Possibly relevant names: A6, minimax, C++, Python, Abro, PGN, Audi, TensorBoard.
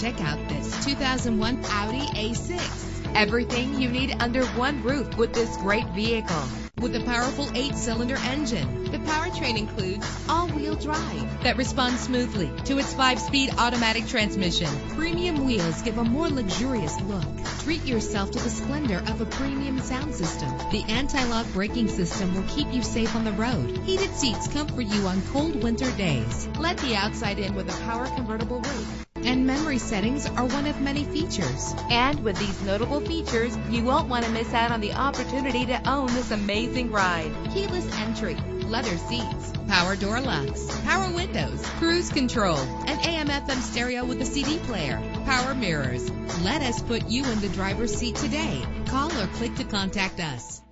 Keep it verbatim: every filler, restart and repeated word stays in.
Check out this two thousand one Audi A six. Everything you need under one roof with this great vehicle. With a powerful eight-cylinder engine, the powertrain includes all-wheel drive that responds smoothly to its five-speed automatic transmission. Premium wheels give a more luxurious look. Treat yourself to the splendor of a premium sound system. The anti-lock braking system will keep you safe on the road. Heated seats comfort you on cold winter days. Let the outside in with a power convertible roof. And memory settings are one of many features. And with these notable features, you won't want to miss out on the opportunity to own this amazing ride. Keyless entry, leather seats, power door locks, power windows, cruise control, an A M F M stereo with a C D player, power mirrors. Let us put you in the driver's seat today. Call or click to contact us.